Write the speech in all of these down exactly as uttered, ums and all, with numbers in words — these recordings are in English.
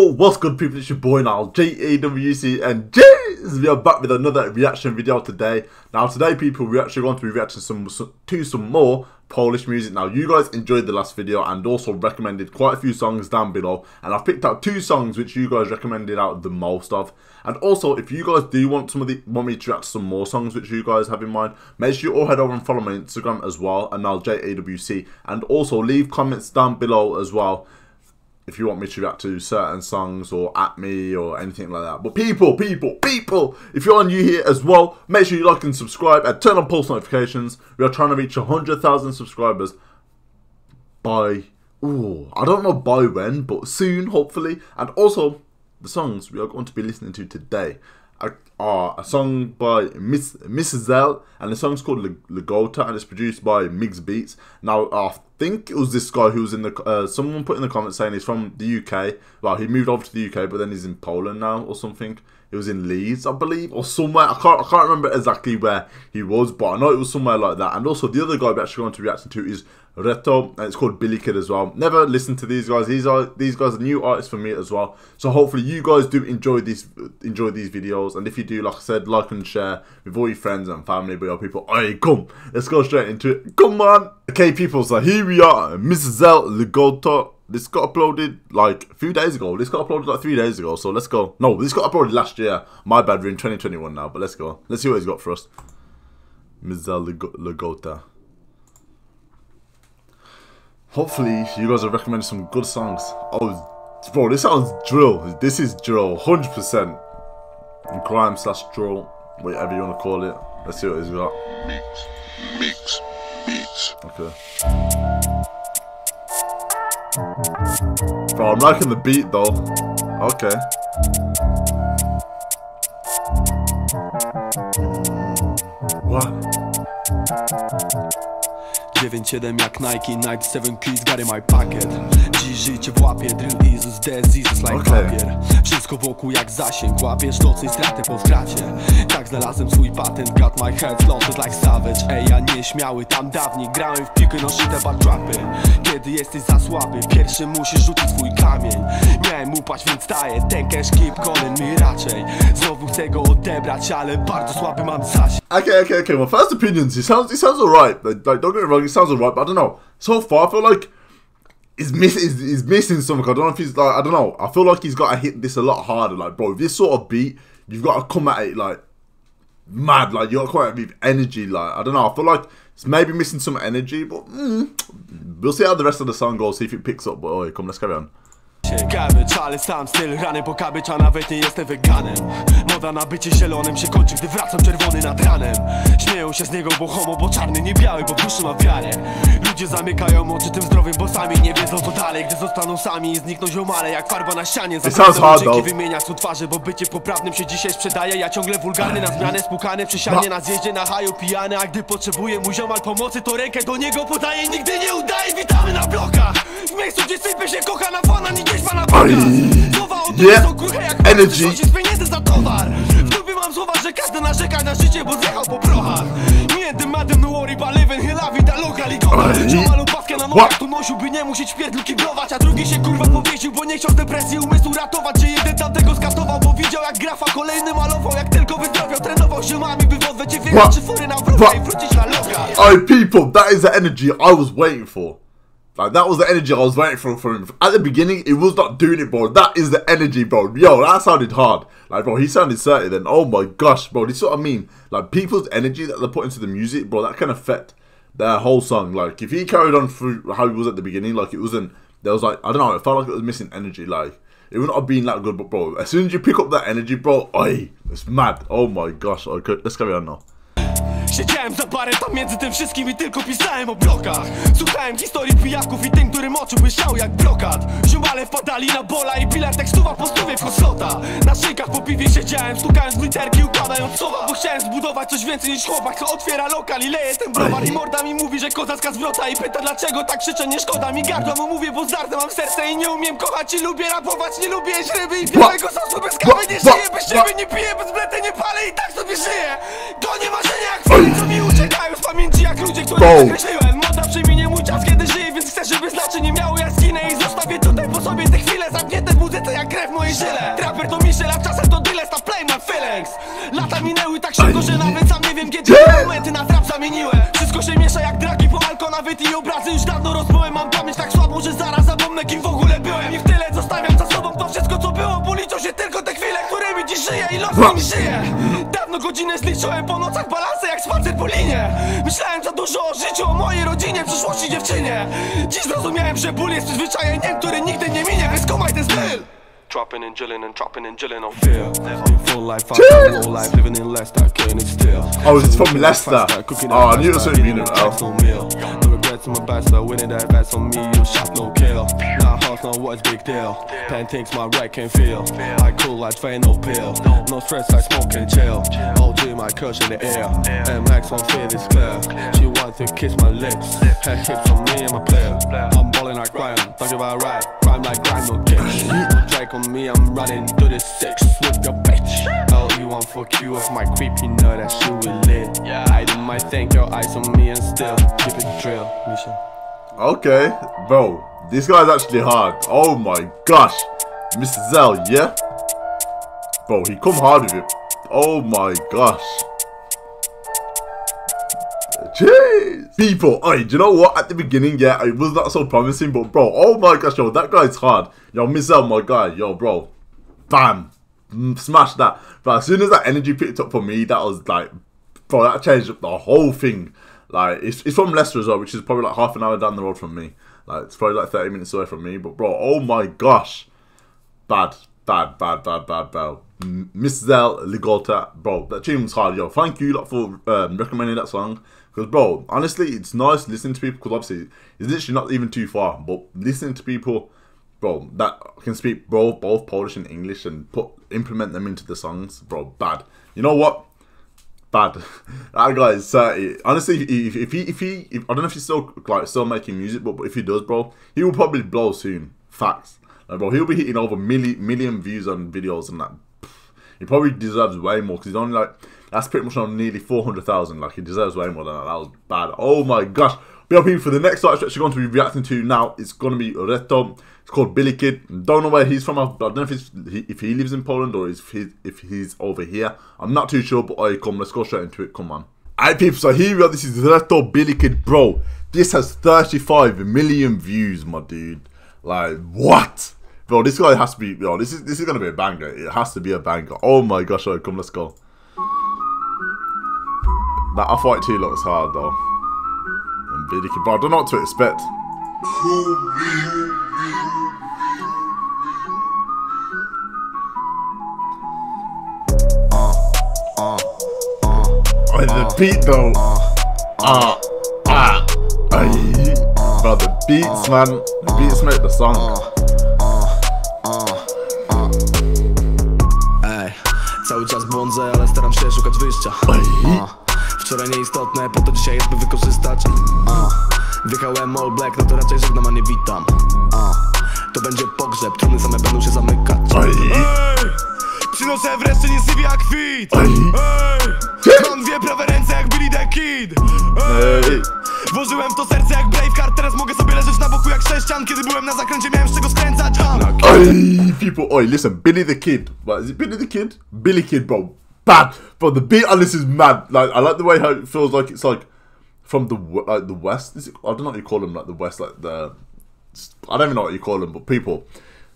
Yo, what's good people, it's your boy Nyal J A W C, and jeez, we are back with another reaction video today. Now today people, we're actually going to be reacting some, some, to some more Polish music. Now you guys enjoyed the last video and also recommended quite a few songs down below, and I've picked out two songs which you guys recommended out the most of. And also if you guys do want some of the want me to react to some more songs which you guys have in mind, make sure you all head over and follow my Instagram as well, and Nyal J A W C, and also leave comments down below as well if you want me to react to certain songs or at me or anything like that. But people, people, people, if you're new here as well, make sure you like and subscribe and turn on post notifications. We are trying to reach one hundred thousand subscribers by, ooh, I don't know by when, but soon, hopefully. And also, the songs we are going to be listening to today are a song by Miszel, and the song's called Ligota, and it's produced by Migz Beats. Now, I think it was this guy who was in the, uh, someone put in the comments saying he's from the U K. Well, he moved over to the U K, but then he's in Poland now or something. It was in Leeds, I believe, or somewhere. I can't, I can't remember exactly where he was, but I know it was somewhere like that. And also, the other guy we're actually going to be reacting to is Reto, and it's called Billy Kid as well. Never listen to these guys. These are these guys are new artists for me as well. So hopefully you guys do enjoy these enjoy these videos. And if you do, like I said, like and share with all your friends and family, but your people. Hey, come, let's go straight into it. Come on. Okay, people. So here we are, Miszel Ligota. This got uploaded like a few days ago. This got uploaded like three days ago. So let's go. No, this got uploaded last year. My bad, we're in twenty twenty-one now. But let's go. Let's see what he's got for us. Miszel Ligota. Hopefully, you guys have recommended some good songs. Oh, bro, this sounds drill. This is drill, one hundred percent. Grime slash drill, whatever you want to call it. Let's see what he's got. Migz, Migz Beats. Okay. Bro, I'm liking the beat though. Okay. What? dziewięć siedem jak Nike, Nike seven keys, gary my pakiet. Dziś życie w łapie, drill Izus, Dez Izus, like okay. Papier. Wszystko wokół jak zasięg, łapiesz to i stratę po stracie. Tak znalazłem swój patent, got my head floated like savage. Ej, ja nieśmiały, tam dawniej grałem w piłkę, noszyte bad trapy. Kiedy jesteś za słaby, pierwszy musisz rzucić swój kamień. Miałem upaść, więc staję, ten cash keep calling mi raczej. Znowu chcę go odebrać, ale bardzo słaby mam zasięg. Okay, okay, okay, my first opinions, it sounds, it sounds alright, like, like, don't get me wrong, it sounds alright, but I don't know, so far I feel like he's, miss, he's, he's missing something. I don't know if he's like, I don't know, I feel like he's got to hit this a lot harder, like bro, this sort of beat, you've got to come at it like mad, like you've got to come at it with energy, like, I don't know, I feel like it's maybe missing some energy, but mm, we'll see how the rest of the song goes, see if it picks up, but oh, come, let's carry on. Garbage, ale sam styl rany po kabycz, a nawet nie jestem weganem. Moda na bycie zielonym się kończy, gdy wracam czerwony nad ranem. Śmieją się z niego, bo homo, bo czarny, nie biały, bo duszy ma wiarę. Ludzie zamykają oczy tym zdrowym, bo sami nie wiedzą co dalej. Gdy zostaną sami i znikną ziomale, jak farba na ścianie. Zakręcą uczynki wymienia z twarzy, bo bycie poprawnym się dzisiaj sprzedaje. Ja ciągle wulgarny, na zmianę spłukany, przysianie na zjeździe, na haju pijany. A gdy potrzebuje mu ziomal pomocy, to rękę do niego podaje, nigdy nie udaje. Witamy na blokach, w miejscu gdzie sypie się kocha na fana, nigdy. Yeah, energy. Oh, people, that is the energy I was waiting for. Like, that was the energy I was waiting for for him. At the beginning, it was not doing it, bro. That is the energy, bro. Yo, that sounded hard. Like, bro, he sounded certain then. Oh, my gosh, bro. This is what I mean. Like, people's energy that they put into the music, bro, that can affect their whole song. Like, if he carried on through how he was at the beginning, like, it wasn't... There was, like, I don't know. It felt like it was missing energy. Like, it would not have been that good, but, bro, as soon as you pick up that energy, bro, oi, it's mad. Oh, my gosh. Okay, let's carry on now. Siedziałem za barem, tam między tym wszystkim i tylko pisałem o blokach. Słuchałem historii pijaków i tym, którym oczy błyszczały jak brokat. Ziomale wpadali na bola i pilar tekstuwa po słowie w koslota. Na szykach po piwie siedziałem, stukając w literki, układając słowa. Bo chciałem zbudować coś więcej niż chłopak, co otwiera lokal i leje ten browar. I morda mi mówi, że kozacka zwrota i pyta dlaczego tak krzyczę, nie szkoda mi gardła. Mu mówię, bo zardę mam serce i nie umiem kochać i lubię rapować. Nie lubię jeść ryby i białego sosu bez kawy. Nie żyję bez siebie, nie piję bez blety, nie palę i tak sobie żyję. Gonię marzenia jak fajnie. Co mi uciekają z pamięci jak ludzie, których zakreśliłem. Moda przeminie mój czas, kiedy żyję, więc chcę, żeby znaczy nie miało jaskinę. I zostawię tutaj po sobie te chwile zamknięte w muzyce jak krew mojej żyle. Traper to Miszel, a czasem to Dyles, ta play my feelings. Lata minęły tak szybko, że nawet sam nie wiem, kiedy momenty na trap zamieniłem. Wszystko się miesza jak dragi po alko, nawet i obrazy już dawno rozmyłem. Mam pamięć tak słabą, że zaraz zapomnę, kim w ogóle byłem. I w tyle zostawiam za sobą to wszystko, co było, bo liczą się tylko te chwile, którymi dziś żyję i los mi żyje. Dawno godzinę zliczyłem, po nocach balansy jak spacer po linie. Myślałem za dużo o życiu, o mojej rodzinie, przyszłości dziewczynie. Dziś zrozumiałem, że ból jest przyzwyczajeniem, który nigdy nie minie, więc komaj ten styl. Dropping and chilling and dropping and chilling on fear. Full life, full life, living in Leicester, killing it still. Oh, it's from Leicester. Oh, I knew it was so mean. Oh. No regrets in my best, I winning that best on me. You shot no kill. Now hearts know what's big deal. Pen thinks my right can feel. I cool, I train no pill. No stress, I smoke and chill. O G, my crush in the air. M X on fear is clear. She wants to kiss my lips. Her hips on me and my player. I'm balling like Ryan, talking about right. Crime like crime, no kick. Drake on me, I'm running through the six with your bitch. L you want for Q of my creep, you know that she will lit. Yeah, I do my thing, your eyes on me and still keep it drill, Misha. Okay, bro, this guy's actually hard. Oh my gosh, Miszel, yeah, bro, he come hard with it. Oh my gosh. Jeez. People, oi, do you know what? At the beginning, yeah, it was not so promising, but bro, oh my gosh, yo, that guy's hard. Yo, Miszel, my guy, yo, bro, bam, smash that. But as soon as that energy picked up for me, that was like, bro, that changed up the whole thing. Like, it's, it's from Leicester as well, which is probably like half an hour down the road from me. Like, it's probably like thirty minutes away from me, but bro, oh my gosh, bad, bad, bad, bad, bad, bro. Miszel, Ligota, bro, that tune was hard, yo. Thank you lot for um, recommending that song. Because, bro, honestly, it's nice listening to people, because obviously, it's literally not even too far, but listening to people, bro, that can speak bro, both Polish and English and put implement them into the songs, bro, bad. You know what? Bad. That guy is thirty. Honestly, if, if he, if he, if, I don't know if he's still, like, still making music, but, but if he does, bro, he will probably blow soon. Facts. Like, bro, he'll be hitting over million, million views on videos and that. He probably deserves way more, because he's only like, that's pretty much on nearly four hundred thousand. Like, he deserves way more than that. That was bad. Oh my gosh. But people, for the next artist that you're going to be reacting to now, it's going to be Reto. It's called Billy Kid. Don't know where he's from. I don't know if, it's, if he lives in Poland or if he's, if he's over here. I'm not too sure, but right, come, let's go straight into it. Come on. Alright, people, so here we are. This is Reto, Billy Kid. Bro, this has thirty-five million views, my dude. Like, what? Bro, this guy has to be, yo, this is this is gonna be a banger. It has to be a banger. Oh my gosh, alright, come, let's go. That I thought too looks hard though. And Billy Kid, bro, I don't know what to expect. Uh, uh, uh, oh, the beat though. Ah, uh, ah, uh, uh, bro, the beats, man. The beats make the song. Cały czas błądzę, ale staram się szukać wyjścia. A, wczoraj nieistotne, po to dzisiaj jest by wykorzystać. A, wjechałem all black, no to raczej żegnam, a nie witam. A, to będzie pogrzeb, trumny same będą się zamykać. Ej, przynoszę wreszcie nie sypia jak kwit. Ej, mam dwie prawe ręce jak Billy the Kid. Ej, włożyłem w to serce jak Braveheart, teraz mogę sobie leżeć na boku jak sześcian. Kiedy byłem na zakręcie, miałem z czego skręcać. Oi, people, oi, listen, Billy the Kid. What, is it Billy the Kid? Billy Kid, bro, bad. Bro, the beat on this is mad. Like, I like the way how it feels like it's like from the like the West. Is it, I don't know what you call them, like the West, like the. I don't even know what you call them, but people,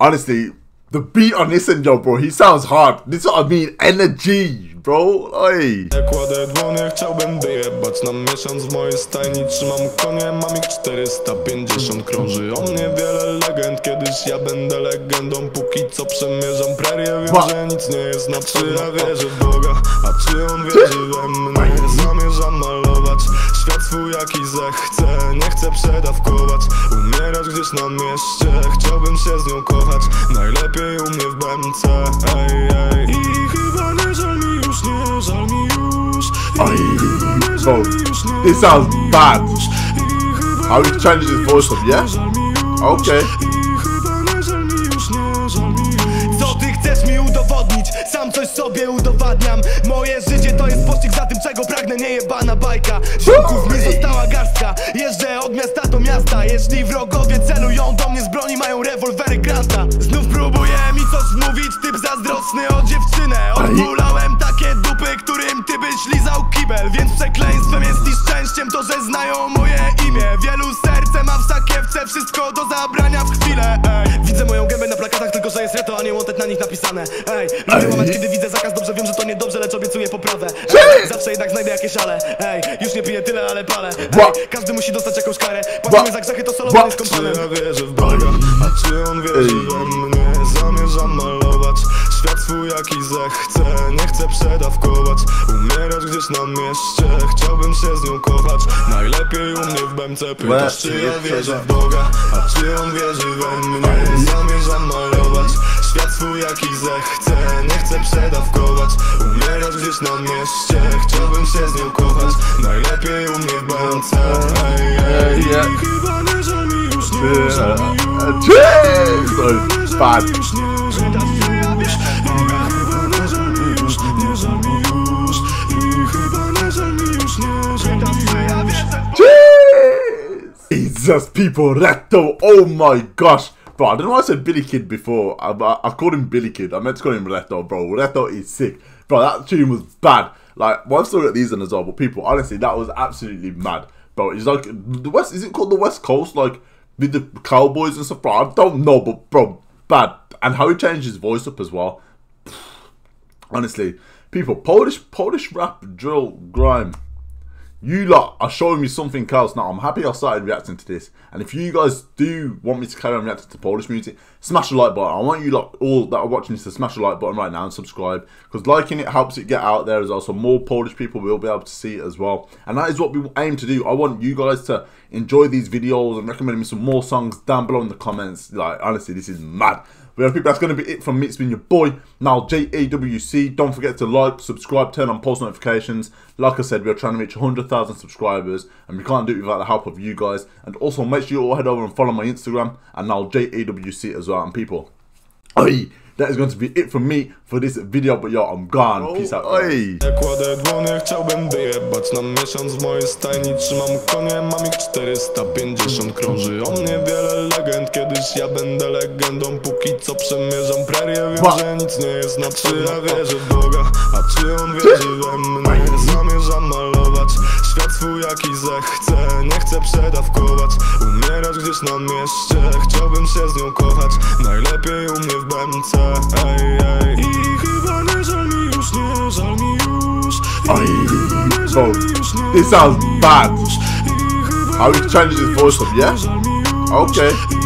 honestly, the beat on this and yo, bro, he sounds hard. This is what I mean, energy. Bro, oj! Kładę dłonie, chciałbym wyjebać na miesiąc. W mojej stajni trzymam konie, mam ich czterysta pięćdziesiąt. Krąży o mnie wiele legend, kiedyś ja będę legendą. Póki co przemierzam prerię, wiem, że nic nie jest na trzy. Ja wierzę w Boga, a czy on wierzy we mnie? Zamierzam malować świat swój jaki zechcę. Nie chcę przedawkować, umierać gdzieś na mieście. Chciałbym się z nią kochać, najlepiej u mnie w B M C. Ej, ej, i chyba nie żal mi. Bro, it sounds bad. How he changed his voice up, yeah? Okay. Co ty chcesz mi udowodnić? Sam coś sobie udowadniam. Moje życie to jest pościg za tym, czego pragnę, niejebana bajka. Ziomków mi została garstka. Jeżdżę od miasta do miasta. Jeśli wrogowie celują do mnie z broni, mają rewolwery Granta. Znów próbuję mi coś Jasny o dziewczynę. Odbulałem takie dupy, którym ty byś lizał kibel. Więc przekleństwem jest i szczęściem to, że znają moje imię. Wielu serce ma w sakiewce, wszystko do zabrania w chwilę. Ej. Widzę moją gębę na plakatach, tylko że jest Reto, a nie Wanted na nich napisane. Ej, lubię moment, kiedy widzę zakaz, dobrze wiem, że to niedobrze, lecz obiecuję poprawę. Ej. Zawsze jednak znajdę jakieś ale. Ej, już nie piję tyle, ale palę. Ej. Każdy musi dostać jakąś karę. Płacimy za grzechy, to solowanie z kompanem. Czy ja wierzę w Boga, a czy on wierzy we mnie? Zamierzam malować świat swój jaki zechcę, nie chcę przedawkować. Umierać gdzieś na mieście, chciałbym się z nią kochać. Najlepiej u mnie w bemce pytasz, czy ja wierzę w Boga, a czy on wierzy we mnie? Zamierzam malować świat swój jaki zechcę, nie chcę przedawkować. Umierać gdzieś na mieście, chciałbym się z nią kochać. Najlepiej u mnie w bemce. Ej, ej, ej. Chyba nie żal mi już, nie żal mi już. Cześć! Spad. Jesus, people, Reto, oh my gosh. Bro, I don't know why I said Billy Kid before. I, I, I called him Billy Kid. I meant to call him Reto, bro. Reto is sick. Bro, that tune was bad. Like, well, I've still got these in as well, but people, honestly, that was absolutely mad. Bro, it's like, the West, is it called the West Coast? Like, with the Cowboys and stuff, bro, I don't know, but bro, bad. And how he changed his voice up as well. Pfft. Honestly, people, Polish, Polish rap, drill, grime. You lot are showing me something else now. I'm happy I started reacting to this. And if you guys do want me to carry on reacting to Polish music, smash the like button. I want you lot, all that are watching this, to smash the like button right now and subscribe. Because liking it helps it get out there as well. So more Polish people will be able to see it as well. And that is what we aim to do. I want you guys to enjoy these videos and recommend me some more songs down below in the comments. Like, honestly, this is mad. Well, people, that's going to be it from me. It's been your boy, Nyal J A W C. Don't forget to like, subscribe, turn on post notifications. Like I said, we are trying to reach one hundred thousand subscribers, and we can't do it without the help of you guys. And also, make sure you all head over and follow my Instagram, and Nyal J A W C as well. And people, oi, that is going to be it from me for this video. But yo, I'm gone. Peace out. Oi. Kładę dłonie, chciałbym wyjebać na miesiąc w mojej stajni. Trzymam konie, mam ich czterysta pięćdziesiąt. Krąży o mnie wiele legend. Kiedyś ja będę legendą. Póki co przemierzam prerię, wiem, że nic nie jest na trzy. Ja wierzę w Boga, a czy on wierzy we mnie? Zamierzam malować świat swój jaki zechcę, nie chcę przedawkować. Umierać gdzieś na mieście, chciałbym się z nią kochać. Najlepiej u mnie w bemce. Ej, ej. I chyba nie żal mi już, nie żal mi już. I chyba nie żal mi już, nie żal mi już. It sounds bad. How he changed his voice up, yeah? Okay.